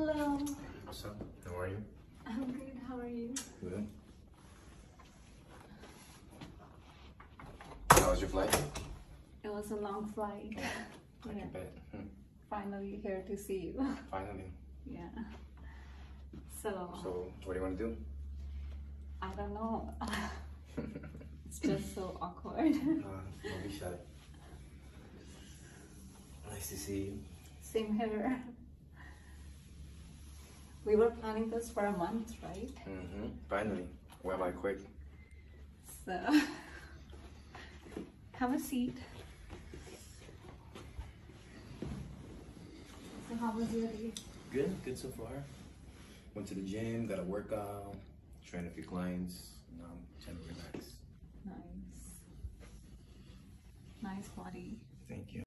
Hello. What's up? How are you? I'm good. How are you? Good. How was your flight? It was a long flight. I can bet. Finally here to see you. Finally. Yeah. So what do you want to do? I don't know. It's just so awkward. Don't be shy. Nice to see you. Same here. We were planning this for a month, right? Mm-hmm. Finally. Went by quick. So, have a seat. So how was your day? Good. Good so far. Went to the gym, got a workout, trained a few clients, and now I'm trying to relax. Nice. Nice body. Thank you.